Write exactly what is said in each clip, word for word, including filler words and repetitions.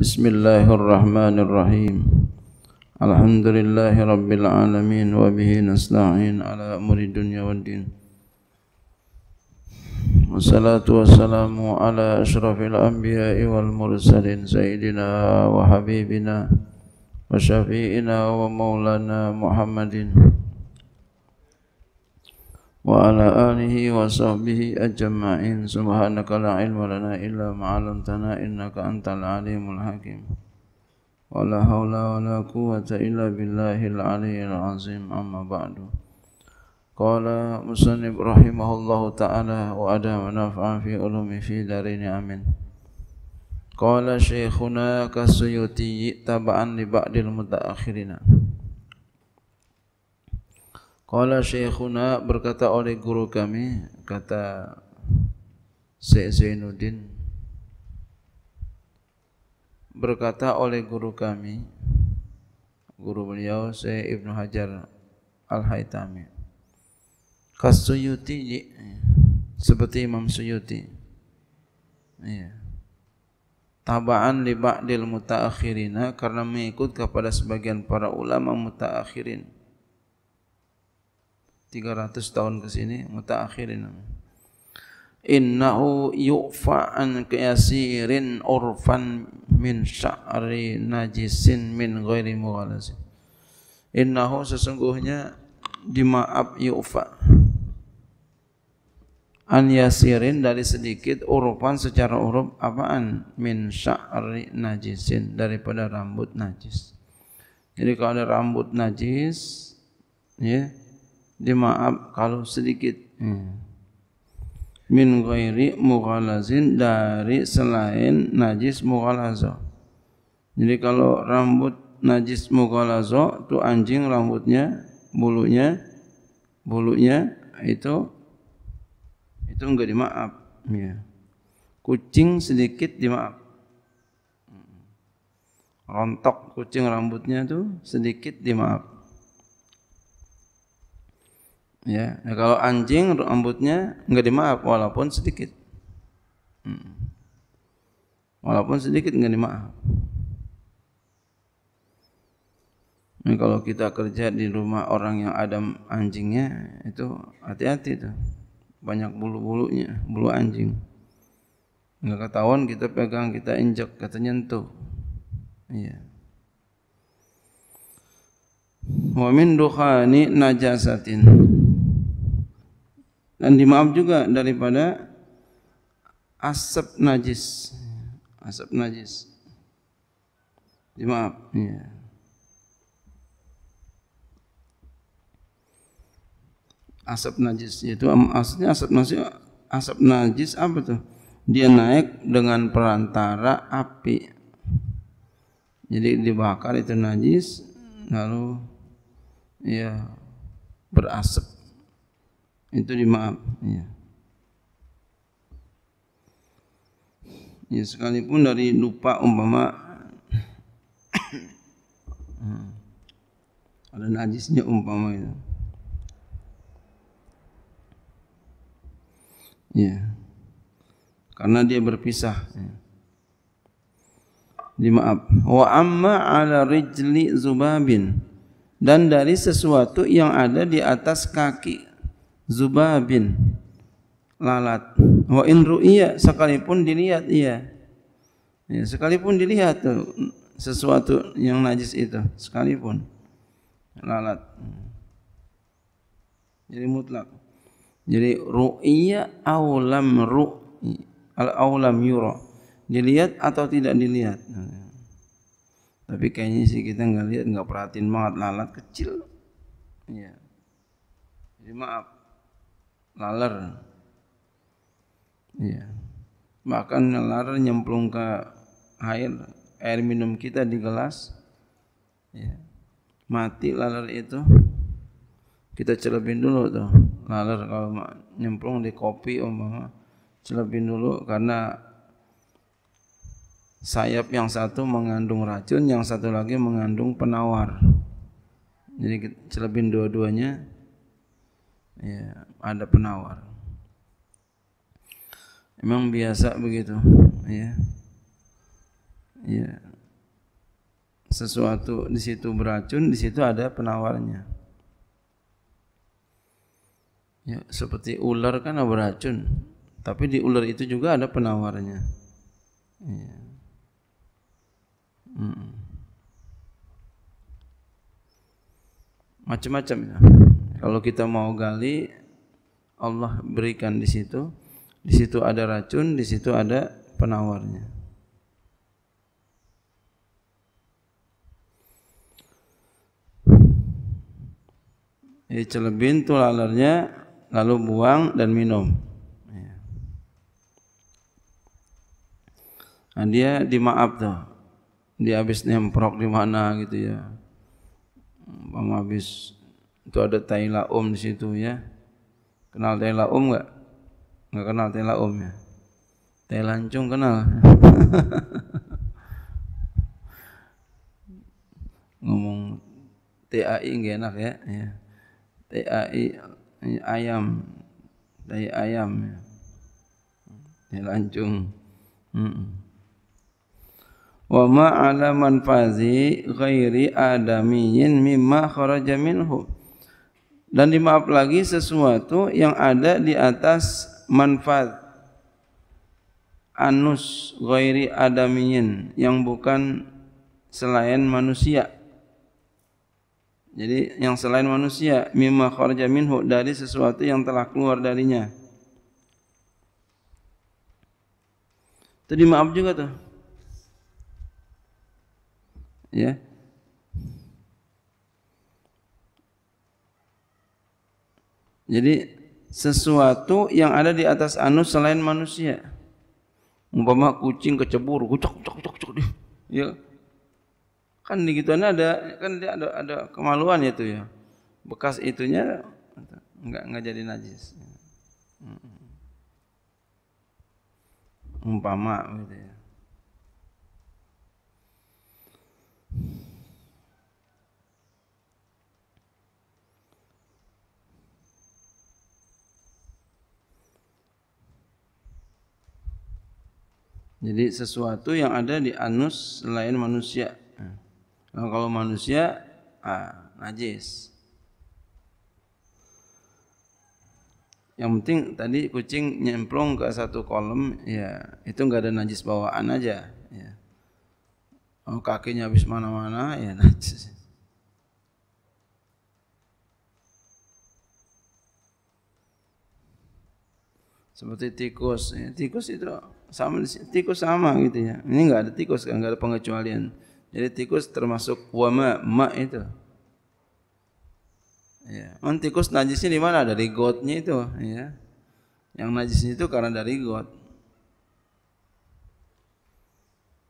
Bismillahirrahmanirrahim. Alhamdulillahi rabbil alamin wa bihi nasta'in ala umuri dunya waddin. Wassalatu wassalamu ala asyrafil anbiya'i wal mursalin sayyidina wa habibina wa syafi'ina wa maulana Muhammadin wa ala alihi wa sahbihi ajma'in. Subhanaka la ilma lana illa ma 'allamtana innaka antal alimul hakim. Wala haula wala quwwata illa billahil aliyyil azim. Amma ba'du. Qala musannif rahimahullahu ta'ala wa adama naf'an fi ulumi fi darini amin. Qala syekhuna Kasuyuti taba'an li ba'dil mutaakhirina. Qala syekhuna, berkata oleh guru kami, kata Syekh Zainuddin, berkata oleh guru kami, guru beliau Syekh Ibnu Hajar Al-Haytami, Kasuyuti, seperti Imam Suyuti, ya, tabaan li ba'dil mutaakhirina, karena mengikut kepada sebagian para ulama mutaakhirin, tiga ratus tahun ke sini mutaakhirin. Innahu yu'fa'an kayasirin urfan min sya'ri najisin min ghairi mughalasin. Innahu sesungguhnya dimaaf yu'fa an yasirin dari sedikit, urfan secara uruf, apaan? Min sya'ri najisin, daripada rambut najis. Jadi kalau ada rambut najis, ya, dimaaf kalau sedikit, ya. Min ghairi mughalazin, dari selain najis mughalazo. Jadi kalau rambut najis mughalazo tu anjing, rambutnya, bulunya, bulunya itu itu enggak dimaaf, ya. Kucing sedikit dimaaf. Rontok kucing rambutnya tu sedikit dimaaf. Ya, nah, kalau anjing rambutnya enggak dimaaf walaupun sedikit, hmm. walaupun sedikit enggak dimaaf. Nah, kalau kita kerja di rumah orang yang ada anjingnya, itu hati-hati tuh, banyak bulu-bulunya, bulu anjing. Enggak ketahuan kita pegang, kita injek, kita nyentuh, iya. Wa min dukhani najasatin, dan dimaaf juga daripada asap najis, asap najis dimaaf, ya. Asap najis itu aslinya asap najis, asap najis apa tuh? Dia naik dengan perantara api, jadi dibakar itu najis, lalu ya berasap. Itu dimaaf, ya. Ya, sekalipun dari lupa, umpama ada najisnya umpama itu, ya, karena dia berpisah, ya. Dimaaf. Wa amma ala rijli zubabin, dan dari sesuatu yang ada di atas kaki zubabin, lalat. Wa in ru'ya, sekalipun dilihat, iya, ya, sekalipun dilihat tuh, sesuatu yang najis itu, sekalipun lalat, jadi mutlak. Jadi ru'ya aulam ru'i al aulam yura, dilihat atau tidak dilihat. Tapi kayaknya sih kita nggak lihat, nggak perhatiin banget, lalat kecil, ya, jadi maaf, laler, ya. Bahkan laler nyemplung ke air, air minum kita di gelas, ya. Mati laler itu, kita celupin dulu tuh laler, kalau nyemplung di kopi umpama, celupin dulu, karena sayap yang satu mengandung racun, yang satu lagi mengandung penawar. Jadi kita celupin dua-duanya, ya, ada penawar. Emang biasa begitu, ya. Ya, sesuatu di situ beracun, di situ ada penawarnya. Ya, seperti ular kan beracun, tapi di ular itu juga ada penawarnya. Ya. Hmm. Macam-macam ya. Kalau kita mau gali, Allah berikan di situ. Di situ ada racun, di situ ada penawarnya. Jadi celebin tulalarnya, lalu buang dan minum. Nah, dia dimaaf tuh, dia habis nemprok di mana gitu ya. Mama habis itu ada tai laum di situ ya. Kenal tai laum nggak? Nggak kenal tai laum ya. Tai lancung kenal. Ngomong T A I nggak enak ya. Ya. T A I ayam, tai ayam ya. Tai lancung. Hmm. Wa ma 'ala man fazi ghairi adamiyin mimma kharaja minhu. Dan dimaaf lagi sesuatu yang ada di atas manfaat anus ghairi adamiyin, yang bukan selain manusia. Jadi yang selain manusia, mimma kharaja minhu, dari sesuatu yang telah keluar darinya. Itu dimaaf juga tuh. Ya. Jadi sesuatu yang ada di atas anus selain manusia. Umpama kucing kecebur, kucuk kucuk kucuk kucuk dia. Ya. Kan di gituan ada, kan dia ada ada kemaluan itu ya. Bekas itunya enggak enggak jadi najis. Umpama gitu ya. Jadi sesuatu yang ada di anus selain manusia. Nah, kalau manusia, ah, najis. Yang penting tadi kucing nyemplung ke satu kolam, ya itu nggak ada najis bawaan aja. Ya. Oh, kakinya habis mana-mana, ya najis. Seperti tikus, ya, tikus itu sama, tikus sama gitu ya. Ini enggak ada tikus, enggak ada pengecualian. Jadi tikus termasuk wama, ma itu. Ya, on tikus najisnya di mana? Dari gotnya itu, ya. Yang najisnya itu karena dari got.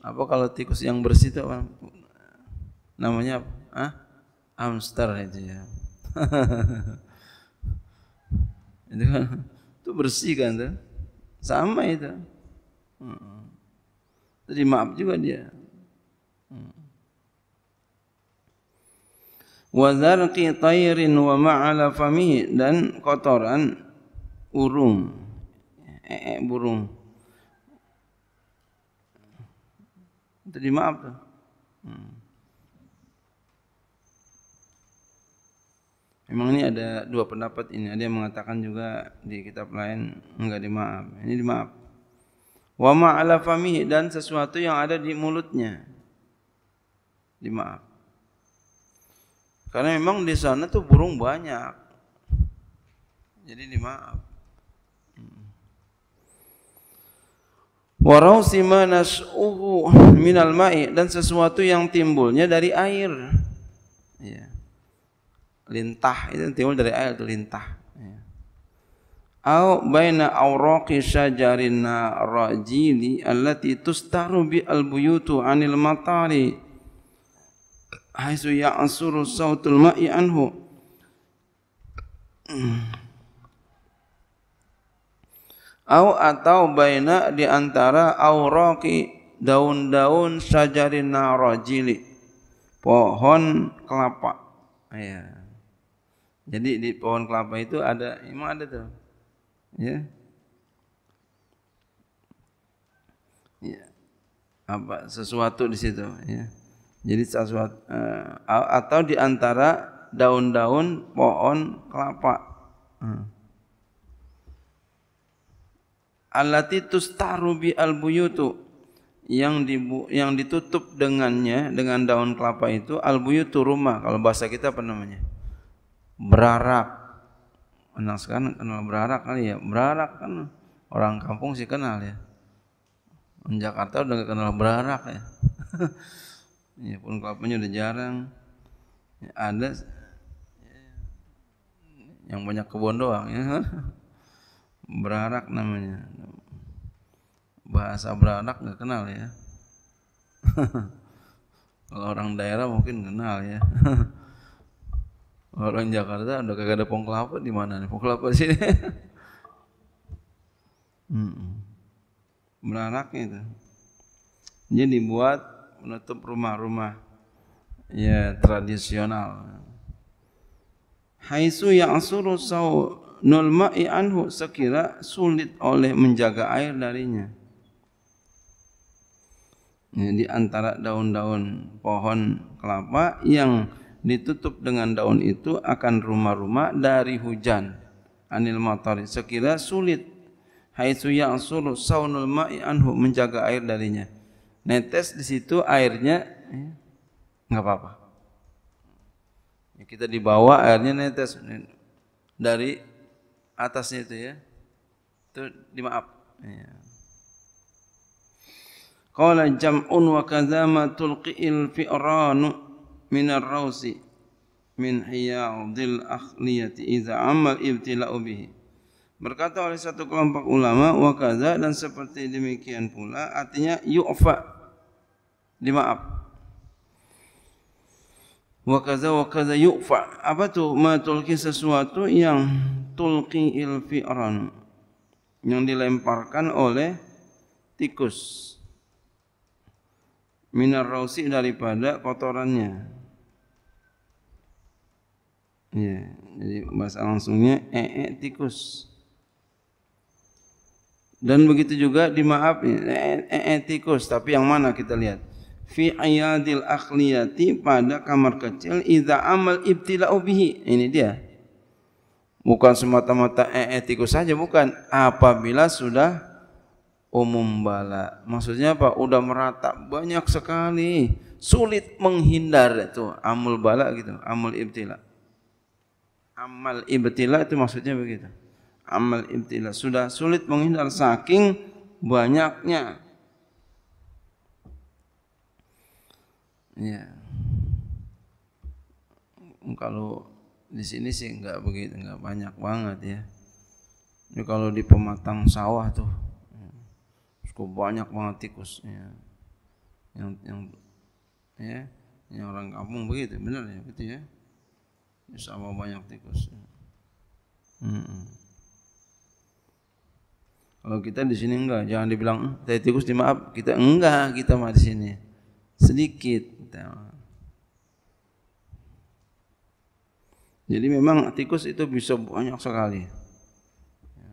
Apa kalau tikus yang bersih itu apa? Namanya apa? Ah, hamster itu ya. Itu kan itu bersih kan tuh, sama itu, hmm. Jadi maaf juga dia. Wazarqi tayrin wa ma'ala famihi, dan kotoran urung, ee burung, jadi maaf tuh. Hmm. Memang ini ada dua pendapat ini, ada yang mengatakan juga di kitab lain enggak dimaaf. Ini dimaaf. Wa ma 'ala famihi, dan sesuatu yang ada di mulutnya dimaaf. Karena memang di sana tuh burung banyak. Jadi dimaaf. Wa rausi ma nas'uhu minal ma'i, dan sesuatu yang timbulnya dari air. Iya. Lintah itu timbul dari air, itu lintah. Au baina awraqi syajarin rajili allati tustaru bi albuyutu anil matari haitsu ya'suru sautul ma'i anhu. Au atau baina di antara awraqi daun-daun syajarin rajili, pohon kelapa. Ya. Jadi di pohon kelapa itu ada, emang ada tuh, ya, ya, apa sesuatu di situ, ya, Jadi sesuatu uh, atau di antara daun-daun pohon kelapa. Hmm. Allati tustaru bi albuyutu, yang dibu, yang ditutup dengannya, dengan daun kelapa itu albuyutu rumah, kalau bahasa kita apa namanya? Berarak. Kenal sekarang kenal berarak kali ya. Berarak kan orang kampung sih kenal ya. Di Jakarta udah kenal berarak ya. Ya pun kelapanya udah jarang ya, ada yang banyak kebun doang ya. Berarak namanya, bahasa berarak nggak kenal ya. Kalau orang daerah mungkin kenal ya. Orang Jakarta udah kagak ada pohon kelapa, di mana nih pohon kelapa sini. Beraraknya itu jadi dibuat menutup rumah-rumah ya tradisional. Haitsu ya'suru saunul ma'i anhu, sekira sulit oleh menjaga air darinya. Ya, di antara daun-daun pohon kelapa yang ditutup dengan daun itu akan rumah-rumah dari hujan, anil matari, sekira sulit. Haitsu ya'suru saunul ma'i anhu, menjaga air darinya. Netes di situ airnya nggak apa-apa. Kita dibawa airnya netes dari atasnya itu ya, itu dimaaf. Qala jam'un wa kadzama tulqi'il fi'ranu min ar-rausi min hiyadil akhliyati idza amal ibtila'u bihi. Berkata oleh satu kelompok ulama, wa kaza, dan seperti demikian pula, artinya yu'fa, dimaaf. Wa kaza wa kaza yu'fa, apa tuh? Ma tulqi, sesuatu yang tulqi il fi'ran, yang dilemparkan oleh tikus, minar rausi, daripada kotorannya. Ya, jadi bahasa langsungnya ee tikus. Dan begitu juga dimaaf eh, eh, eh, tikus, tapi yang mana kita lihat? Fi ayadil akhliyati, pada kamar kecil, idza amal ibtila'u bihi. Ini dia. Bukan semata-mata eh, eh, tikus saja, bukan. Apabila sudah umum bala. Maksudnya apa? Udah merata, banyak sekali. Sulit menghindar itu, amul bala gitu, amul ibtila. Amal ibtila itu maksudnya begitu. Amal ibtila, sudah sulit menghindar saking banyaknya. Ya. Kalau di sini sih enggak begitu, enggak banyak banget ya. Ini kalau di pematang sawah tuh cukup banyak banget tikus ya. Yang yang ya, yang orang kampung begitu, benar ya, gitu ya. Sama banyak tikus. Hmm. Kalau kita di sini enggak, jangan dibilang saya tikus dimaaf, kita enggak, kita mah di sini sedikit. Jadi memang tikus itu bisa banyak sekali.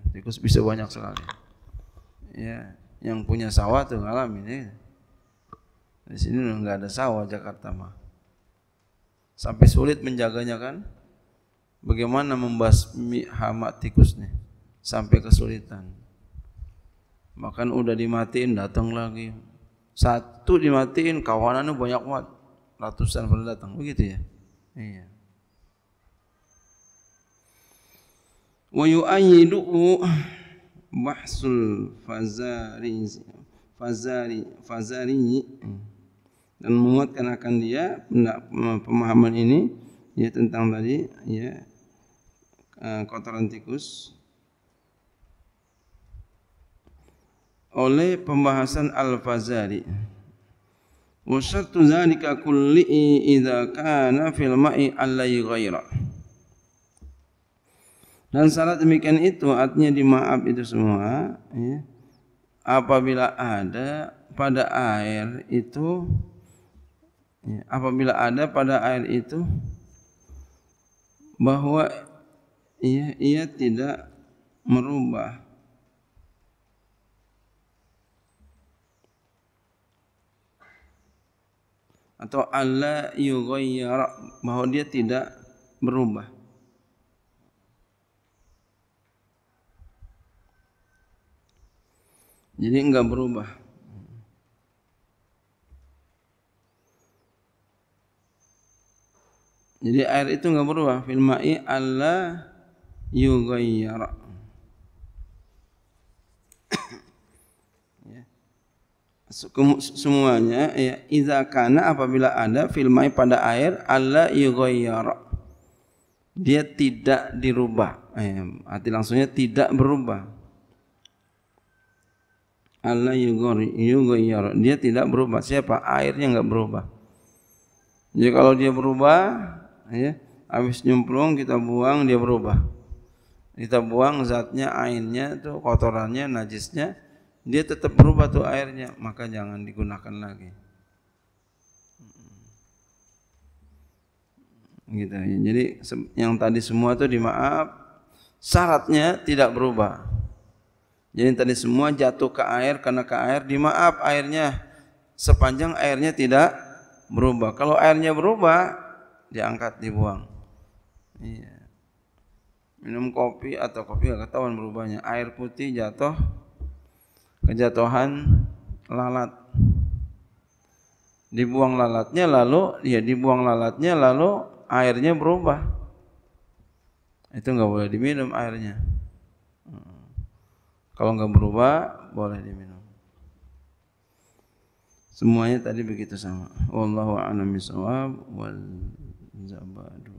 Tikus bisa banyak sekali. Ya, yang punya sawah tuh ngalamin. Ya. Di sini enggak ada sawah Jakarta mah. Sampai sulit menjaganya kan? Bagaimana membasmi hama tikusnya? Sampai kesulitan. Makan udah dimatiin datang lagi, satu dimatiin kawanannya banyak banget, ratusan pernah datang begitu ya. Iya. Wa yu'ayyidu bahsul fazari fazari fazari, dan menguatkan akan dia pemahaman ini ya tentang tadi ya kotoran tikus oleh pembahasan Al-Fazari. Wa syartu dzalika kulli idza kana fil ma'i allai ghaira. Dan syarat demikian itu artinya dimaaf itu semua ya, apabila ada pada air itu ya, apabila ada pada air itu bahwa ia, ia tidak merubah atau alla yughayyara, bahwa dia tidak berubah. Jadi enggak berubah. Jadi air itu enggak berubah. Fil ma'i alla yughayyara. Ya. Semuanya ya, idza kana apabila ada fil ma'i pada air alla yughayyara. Dia tidak dirubah. Eh, arti langsungnya tidak berubah. Allah yughayyar, dia tidak berubah. Siapa? Airnya enggak berubah. Jadi kalau dia berubah ya, habis nyemplung kita buang, dia berubah. Kita buang zatnya, ainnya tuh, kotorannya, najisnya, dia tetap berubah tuh airnya, maka jangan digunakan lagi. Gitu ya. Jadi yang tadi semua tuh dimaaf, syaratnya tidak berubah. Jadi tadi semua jatuh ke air, karena ke air dimaaf airnya sepanjang airnya tidak berubah. Kalau airnya berubah, diangkat, dibuang. Iya. Minum kopi atau kopi gak ketahuan berubahnya. Air putih jatuh, kejatuhan lalat. Dibuang lalatnya lalu, ya dibuang lalatnya lalu airnya berubah. Itu gak boleh diminum airnya. Kalau enggak berubah, boleh diminum. Semuanya tadi begitu sama. Wallahu a'lam bishawab wal zabadu.